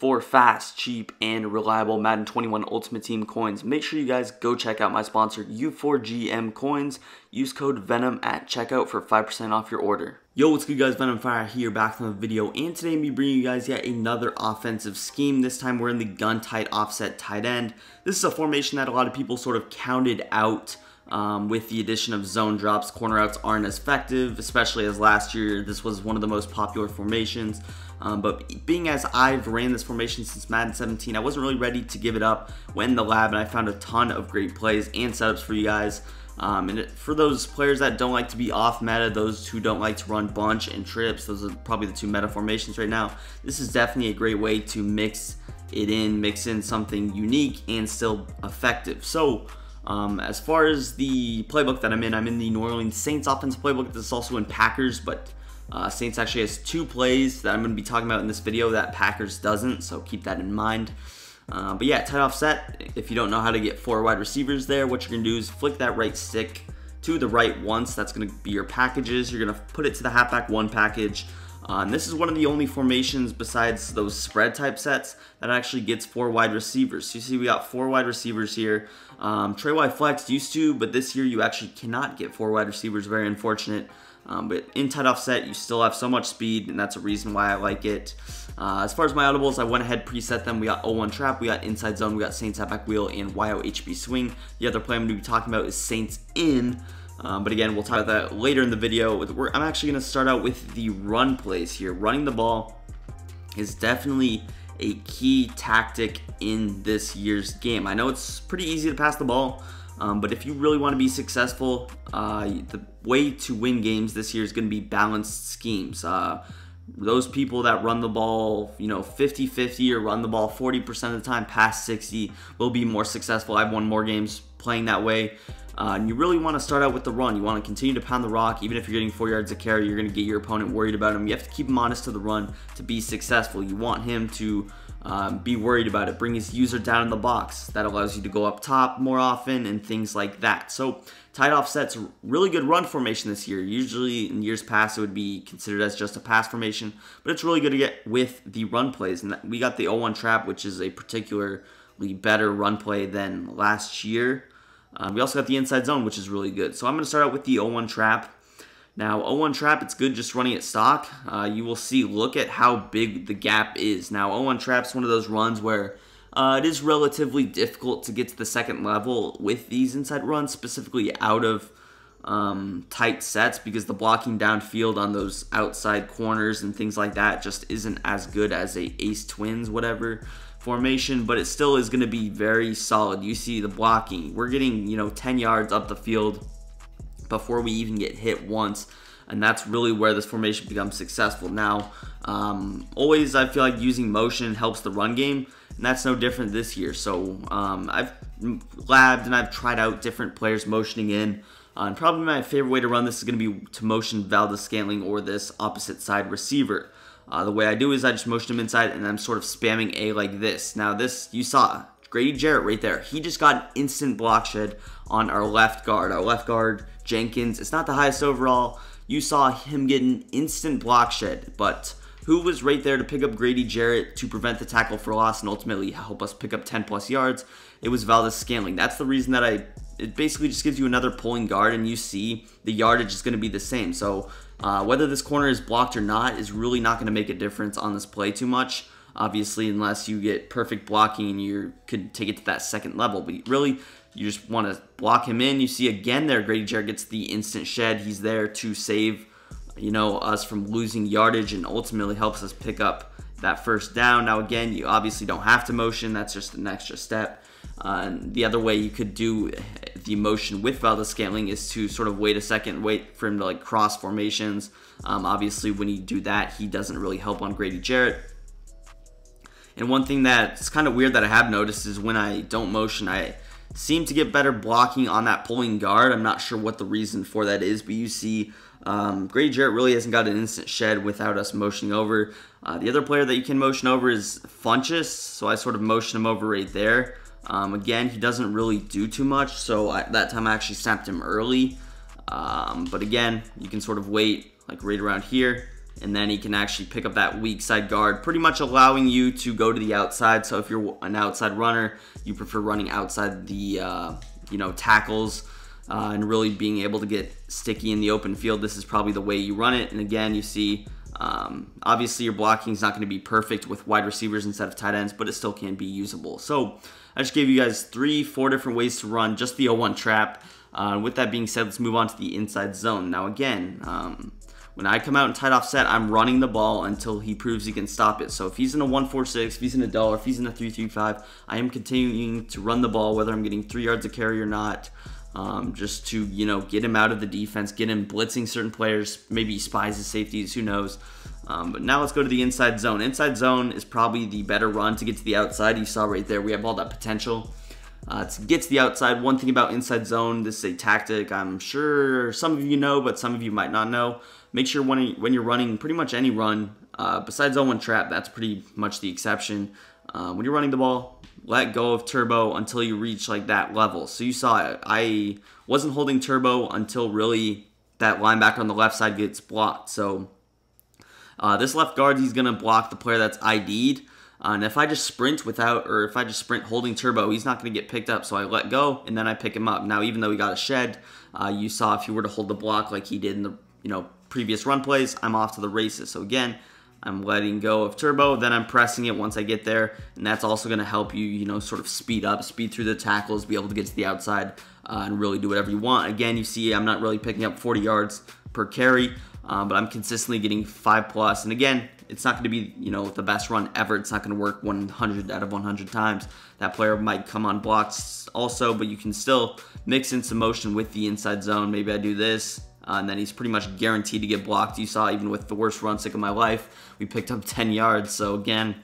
for fast, cheap, and reliable Madden 21 Ultimate Team coins. Make sure you guys go check out my sponsor, U4GM Coins. Use code Venom at checkout for 5% off your order. Yo, what's good guys, Venom Fire here, back from the video, and today I'm bringing you guys yet another offensive scheme. This time we're in the gun tight offset tight end. This is a formation that a lot of people sort of counted out with the addition of zone drops. Corner outs aren't as effective, especially as last year this was one of the most popular formations. But being as I've ran this formation since Madden 17, I wasn't really ready to give it up. Went in the lab and I found a ton of great plays and setups for you guys. And for those players that don't like to be off meta, those who don't like to run bunch and trips, those are probably the two meta formations right now. This is definitely a great way to mix it in, mix in something unique and still effective. So as far as the playbook that I'm in the New Orleans Saints offense playbook. This is also in Packers, but Saints actually has two plays that I'm going to be talking about in this video that Packers doesn't, so keep that in mind. But yeah, tight offset, if you don't know how to get four wide receivers there, what you're going to do is flick that right stick to the right once. That's going to be your packages. You're going to put it to the halfback one package. And this is one of the only formations besides those spread type sets that actually gets four wide receivers. So you see we got four wide receivers here. Trayway Flex used to, but this year you actually cannot get four wide receivers. Very unfortunate. But in tight offset, you still have so much speed, and that's a reason why I like it. As far as my audibles, I went ahead, preset them. We got 0-1 trap, we got inside zone, we got Saints halfback wheel, and YOHB swing. The other play I'm going to be talking about is Saints in. But again, we'll talk about that later in the video. I'm actually going to start out with the run plays here. Running the ball is definitely a key tactic in this year's game. I know it's pretty easy to pass the ball, but if you really want to be successful, the way to win games this year is going to be balanced schemes. Those people that run the ball, you know, 50-50 or run the ball 40% of the time, pass 60, will be more successful. I've won more games playing that way. And you really want to start out with the run. You want to continue to pound the rock. Even if you're getting 4 yards a carry, you're going to get your opponent worried about him. You have to keep him honest to the run to be successful. You want him to be worried about it. Bring his user down in the box. That allows you to go up top more often and things like that. So tight offset's really good run formation this year. Usually in years past, it would be considered as just a pass formation, but it's really good to get with the run plays. And we got the 0-1 trap, which is a particularly better run play than last year. We also got the inside zone, which is really good. So I'm going to start out with the 0-1 trap. Now, 0-1 trap, it's good just running it stock. You will see, look at how big the gap is. Now, 0-1 trap's one of those runs where it is relatively difficult to get to the second level with these inside runs, specifically out of tight sets, because the blocking downfield on those outside corners and things like that just isn't as good as a ace twins, whatever formation, but it still is going to be very solid. You see the blocking. We're getting, you know, 10 yards up the field before we even get hit once, and that's really where this formation becomes successful. Now, always I feel like using motion helps the run game, and that's no different this year. So I've labbed and I've tried out different players motioning in, and probably my favorite way to run this is going to be to motion Valdes-Scantling or this opposite side receiver. The way I do is I just motion him inside and I'm sort of spamming A like this. Now this, you saw Grady Jarrett right there. He just got an instant block shed on our left guard. Our left guard, Jenkins, it's not the highest overall. You saw him get an instant block shed, but who was right there to pick up Grady Jarrett to prevent the tackle for loss and ultimately help us pick up 10 plus yards? It was Valdes-Scantling. That's the reason that it basically just gives you another pulling guard, and you see the yardage is going to be the same. So whether this corner is blocked or not is really not going to make a difference on this play too much, obviously, unless you get perfect blocking and you could take it to that second level. But really, you just want to block him in. You see again there, Grady Jarrett gets the instant shed. He's there to save, you know, us from losing yardage and ultimately helps us pick up that first down. Now again, you obviously don't have to motion. That's just an extra step. And the other way you could do the motion with Valdes-Scantling is to sort of wait a second, wait for him to like cross formations. Obviously, when you do that, he doesn't really help on Grady Jarrett. And one thing that's kind of weird that I have noticed is when I don't motion, I seem to get better blocking on that pulling guard. I'm not sure what the reason for that is, but you see Grady Jarrett really hasn't got an instant shed without us motioning over. The other player that you can motion over is Funchess, so I sort of motion him over right there. Again, he doesn't really do too much, so that time I actually snapped him early. But again, you can sort of wait like right around here. and then he can actually pick up that weak side guard, pretty much allowing you to go to the outside. So if you're an outside runner, you prefer running outside the tackles and really being able to get sticky in the open field. This is probably the way you run it. And again, you see obviously your blocking is not going to be perfect with wide receivers instead of tight ends, but it still can be usable. So I just gave you guys four different ways to run just the 0-1 trap. With that being said, let's move on to the inside zone. Now again, when I come out in tight offset, I'm running the ball until he proves he can stop it. So if he's in a 1-4-6, if he's in a dollar, if he's in a 3-3-5, I am continuing to run the ball, whether I'm getting 3 yards of carry or not, just to, get him out of the defense, get him blitzing certain players, maybe spies his safeties, who knows. But now let's go to the inside zone. Inside zone is probably the better run to get to the outside. You saw right there, we have all that potential. To get to the outside, one thing about inside zone, this is a tactic I'm sure some of you know, but some of you might not know. Make sure when you're running pretty much any run, besides 0-1 trap, that's pretty much the exception. When you're running the ball, let go of turbo until you reach like that level. So you saw it. I wasn't holding turbo until really that linebacker on the left side gets blocked. So this left guard, he's going to block the player that's ID'd. And if I just sprint holding turbo, he's not going to get picked up. So I let go, and then I pick him up. Now, even though he got a shed, you saw if he were to hold the block like he did in the previous run plays, I'm off to the races. So again, I'm letting go of turbo, then I'm pressing it once I get there. And that's also going to help you, sort of speed through the tackles, be able to get to the outside and really do whatever you want. Again, you see I'm not really picking up 40 yards per carry, but I'm consistently getting 5+. And again, it's not going to be, the best run ever. It's not going to work 100 out of 100 times. That player might come on blocks also, but you can still mix in some motion with the inside zone. Maybe I do this, and then he's pretty much guaranteed to get blocked. You saw even with the worst run stick of my life, we picked up 10 yards. So again,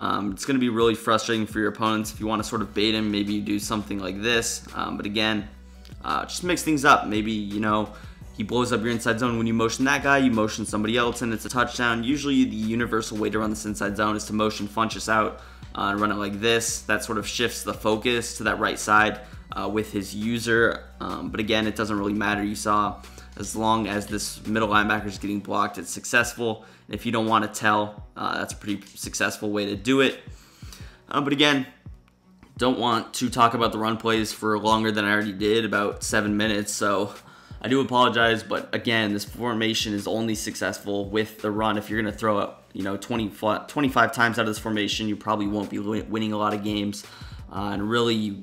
it's going to be really frustrating for your opponents. If you want to sort of bait him, maybe you do something like this. But again, just mix things up. Maybe, he blows up your inside zone. When you motion that guy, you motion somebody else, and it's a touchdown. Usually the universal way to run this inside zone is to motion Funchess out and run it like this. That sort of shifts the focus to that right side with his user. But again, it doesn't really matter. You saw as long as this middle linebacker is getting blocked, it's successful. And if you don't want to tell, that's a pretty successful way to do it. But again, don't want to talk about the run plays for longer than I already did, about 7 minutes. So I do apologize, but again, this formation is only successful with the run. If you're going to throw up, 25 times out of this formation, you probably won't be winning a lot of games. And really,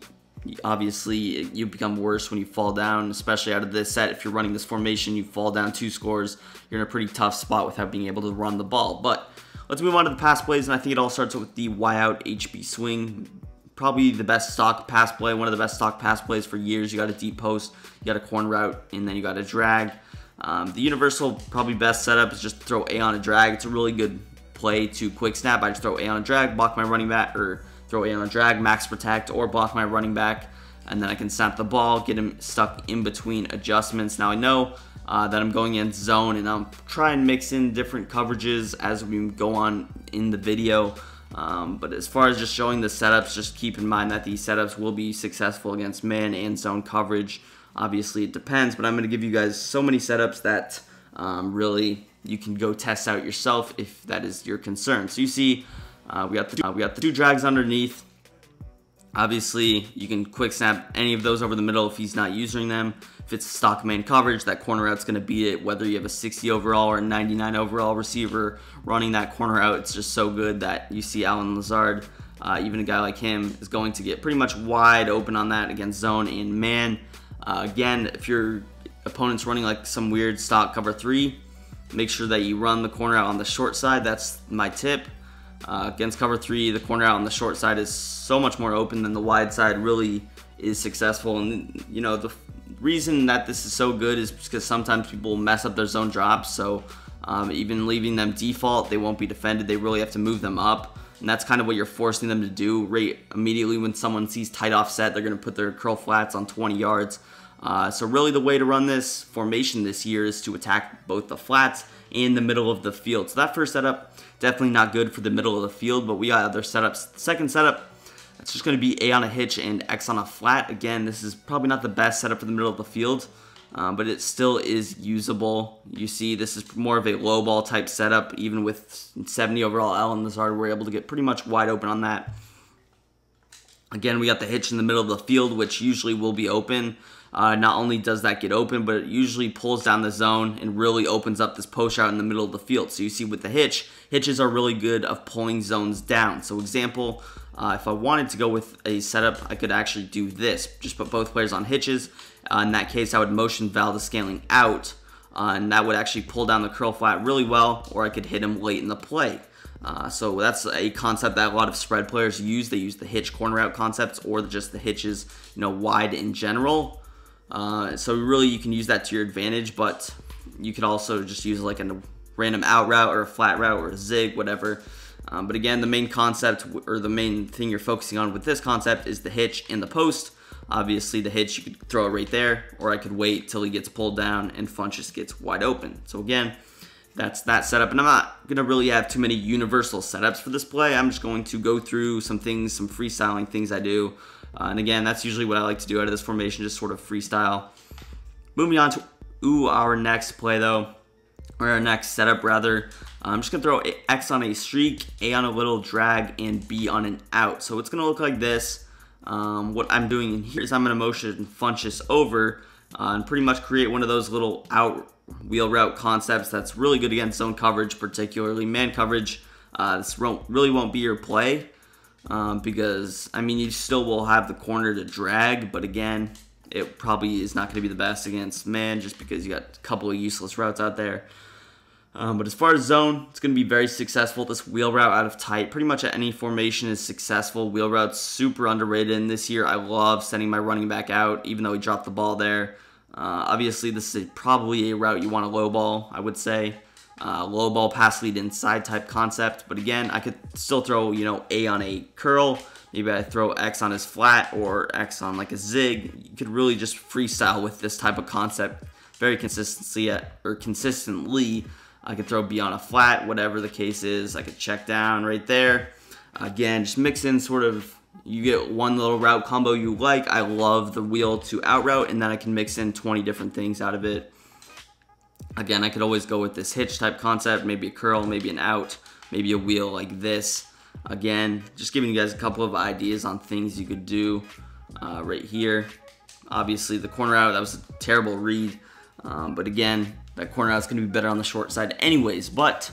obviously, you become worse when you fall down, especially out of this set. If you're running this formation, you fall down 2 scores. You're in a pretty tough spot without being able to run the ball. But let's move on to the pass plays, and I think it all starts with the Y out HB swing. Probably the best stock pass play, one of the best stock pass plays for years. You got a deep post, you got a corn route, and then you got a drag. The universal, probably best setup is just throw A on a drag. It's a really good play to quick snap. I just throw A on a drag, block my running back, or throw A on a drag, max protect, or block my running back. And then I can snap the ball, get him stuck in between adjustments. Now I know that I'm going in zone, and I'm trying to mix in different coverages as we go on in the video. But as far as just showing the setups, just keep in mind that these setups will be successful against man and zone coverage. Obviously, it depends, but I'm going to give you guys so many setups that really you can go test out yourself if that is your concern. So you see, we got the 2 drags underneath. Obviously, you can quick snap any of those over the middle if he's not using them. If it's stock man coverage, that corner route's going to beat it. Whether you have a 60 overall or a 99 overall receiver running that corner out, it's just so good that you see Alan Lazard, even a guy like him, is going to get pretty much wide open on that against zone and man. Again, if your opponent's running like some weird stock cover 3, make sure that you run the corner out on the short side. That's my tip. Against cover 3, the corner out on the short side is so much more open than the wide side really is successful. And, the reason that this is so good is because sometimes people mess up their zone drops, so even leaving them default, they won't be defended. They really have to move them up, and that's kind of what you're forcing them to do. Right immediately when someone sees tight offset, they're going to put their curl flats on 20 yards. So really the way to run this formation this year is to attack both the flats and the middle of the field. So that first setup, definitely not good for the middle of the field, but we got other setups. Second setup, it's just going to be A on a hitch and X on a flat. Again, this is probably not the best setup for the middle of the field. but it still is usable. You see, this is more of a low ball type setup. Even with 70 overall Alan Lazard, we're able to get pretty much wide open on that. Again, we got the hitch in the middle of the field, which usually will be open. Not only does that get open, but it usually pulls down the zone and really opens up this post out in the middle of the field. So you see with the hitch, hitches are really good of pulling zones down. So example, if I wanted to go with a setup, I could actually do this. Just put both players on hitches. In that case, I would motion Valdes-Scantling out, and that would actually pull down the curl flat really well, or I could hit him late in the play. So that's a concept that a lot of spread players use. They use the hitch corner out concepts or just the hitches, you know, wide in general. So really you can use that to your advantage, but you could also just use like a random out route or a flat route or a zig, whatever. But again, the main concept or the main thing you're focusing on with this concept is the hitch and the post. Obviously the hitch, you could throw it right there, or I could wait till he gets pulled down and Funchess gets wide open. So again, that's that setup. And I'm not going to really have too many universal setups for this play. I'm just going to go through some things, some freestyling things I do. And again, that's usually what I like to do out of this formation, just sort of freestyle. Moving on to our next play though, or our next setup rather. I'm just going to throw X on a streak, A on a little drag, and B on an out. So it's going to look like this. What I'm doing in here is I'm going to motion Funchess over and pretty much create one of those little out wheel route concepts that's really good against zone coverage, particularly man coverage. This really won't be your play because, I mean, you still will have the corner to drag, but again, it probably is not going to be the best against man just because you got a couple of useless routes out there. But as far as zone, it's going to be very successful. This wheel route out of tight, pretty much at any formation is successful. Wheel route's super underrated. And this year, I love sending my running back out, even though he dropped the ball there. Obviously, this is probably a route you want to low ball, I would say. Low ball, pass lead inside type concept. But again, I could still throw, you know, A on a curl. Maybe I throw X on his flat or X on like a zig. You could really just freestyle with this type of concept very consistently. I could throw B on a flat, whatever the case is. I could check down right there. Again, just mix in sort of, you get one little route combo you like. I love the wheel to out route, and then I can mix in 20 different things out of it. Again, I could always go with this hitch type concept, maybe a curl, maybe an out, maybe a wheel like this. Again, just giving you guys a couple of ideas on things you could do right here. Obviously, the corner out, that was a terrible read, but again, that corner out is going to be better on the short side anyways. But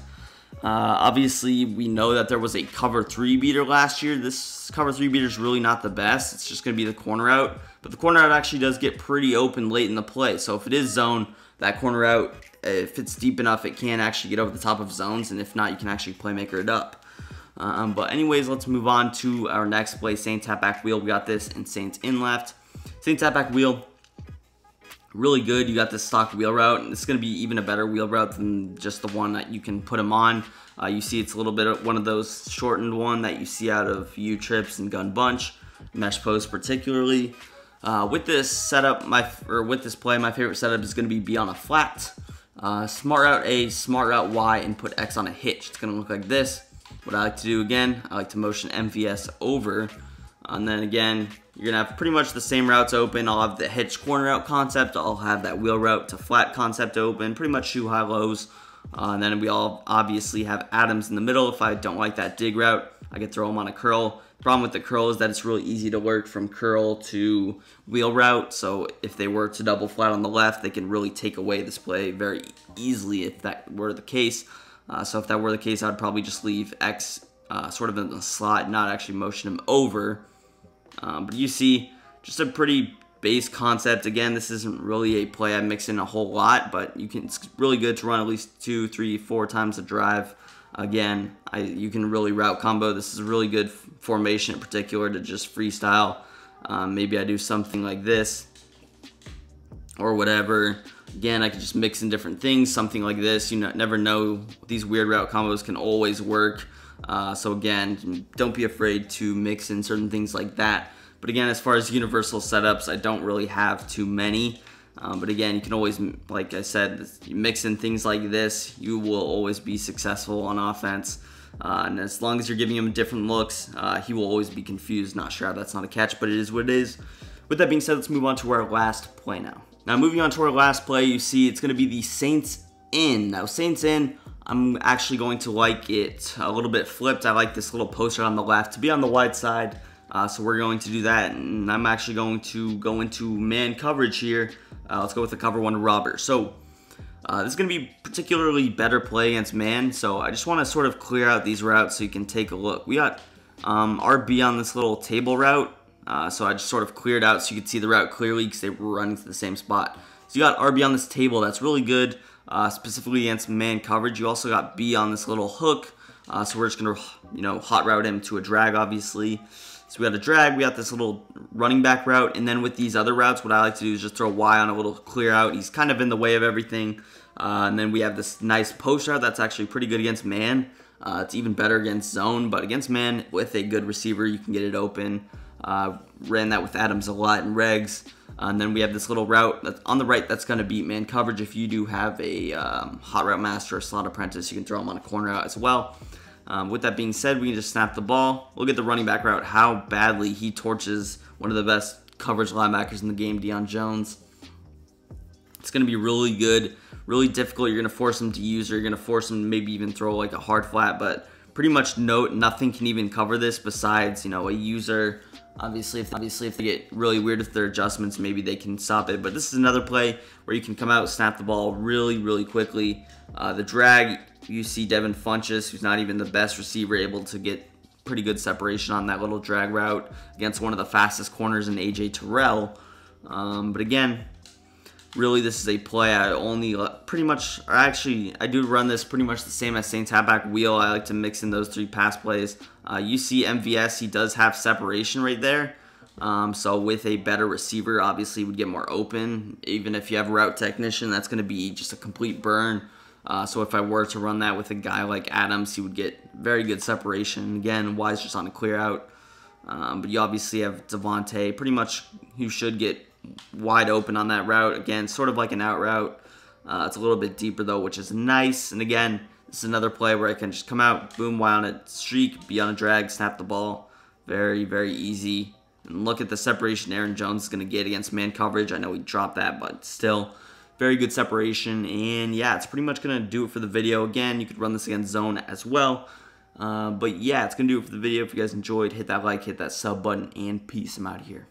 obviously we know that there was a cover 3 beater last year. This cover 3 beater is really not the best. It's just going to be the corner out. But the corner out actually does get pretty open late in the play. So if it is zone, that corner out, if it's deep enough, it can actually get over the top of zones. And if not, you can actually playmaker it up. But anyways, let's move on to our next play. Saints half back wheel. We got this in Saints in left. Saints half back wheel. Really good. You got this stock wheel route, and it's going to be even a better wheel route than just the one that you can put them on. You see it's a little bit of one of those shortened one that you see out of U-trips and gun bunch, mesh post particularly. With this setup, my favorite setup is going to be B on a flat, smart route A, smart route Y, and put X on a hitch. It's going to look like this. What I like to do again, I like to motion MVS over. And then again, you're going to have pretty much the same routes open. I'll have the hitch corner out concept. I'll have that wheel route to flat concept open. Pretty much shoe high lows. And then we all obviously have Adams in the middle. If I don't like that dig route, I could throw him on a curl. Problem with the curl is that it's really easy to work from curl to wheel route. So if they were to double flat on the left, they can really take away this play very easily if that were the case. So if that were the case, I'd probably just leave X sort of in the slot, not actually motion him over. But you see, just a pretty base concept. Again, this isn't really a play I mix in a whole lot, but you can. It's really good to run at least 2, 3, 4 times a drive. Again, you can really route combo. This is a really good formation in particular to just freestyle. Maybe I do something like this or whatever. Again, I can just mix in different things. Something like this, you never know. These weird route combos can always work. So again, don't be afraid to mix in certain things like that. But again, as far as universal setups, I don't really have too many. But again, you can always, like I said, you mix in things like this, you will always be successful on offense. And as long as you're giving him different looks, he will always be confused, not sure how that's not a catch, but it is what it is. With that being said, let's move on to our last play now. Now moving on to our last play, you see it's going to be the Saints in. Now Saints in, I'm actually going to like it a little bit flipped. I like this little poster on the left to be on the wide side. So we're going to do that, and I'm actually going to go into man coverage here. Let's go with the cover one robber. So this is going to be particularly better play against man. So I just want to sort of clear out these routes so you can take a look. We got RB on this little table route. So I just sort of cleared out so you could see the route clearly because they were running to the same spot. So you got RB on this table. That's really good, specifically against man coverage. You also got B on this little hook. So we're just going to, hot route him to a drag, obviously. So we got a drag, we got this little running back route, and then with these other routes, what I like to do is just throw Y on a little clear out. He's kind of in the way of everything. And then we have this nice post route that's actually pretty good against man. It's even better against zone, but against man with a good receiver, you can get it open. Ran that with Adams a lot in regs. And then we have this little route that's on the right that's going to beat man coverage. If you do have a hot route master or slot apprentice, you can throw him on a corner out as well. With that being said, we can just snap the ball. Look at the running back route, how badly he torches one of the best coverage linebackers in the game, Deion Jones. It's going to be really good, really difficult. You're going to force him to use, or you're going to force him to maybe even throw like a hard flat, but pretty much nothing can even cover this besides, a user. Obviously, if they get really weird with their adjustments, maybe they can stop it. But this is another play where you can come out, snap the ball really, really quickly. The drag, you see Devin Funchess, who's not even the best receiver, able to get pretty good separation on that little drag route against one of the fastest corners in A.J. Terrell. But again, really, this is a play I only pretty much, or actually, I do run this pretty much the same as Saints halfback wheel. I like to mix in those three pass plays. You see MVS, he does have separation right there. So with a better receiver, obviously, would get more open. Even if you have a route technician, that's going to be just a complete burn. So if I were to run that with a guy like Adams, he would get very good separation. Again, Y's just on a clear out. But you obviously have Devontae, pretty much who should get wide open on that route. Again, sort of like an out route. It's a little bit deeper though, which is nice. And again, this is another play where I can just come out, boom, Y on a streak, be on a drag, snap the ball. Very, very easy. And look at the separation Aaron Jones is going to get against man coverage. I know he dropped that, but still, very good separation. And yeah, it's pretty much going to do it for the video. Again, you could run this against zone as well. But yeah, it's going to do it for the video. If you guys enjoyed, hit that like, hit that sub button, and peace. I'm out of here.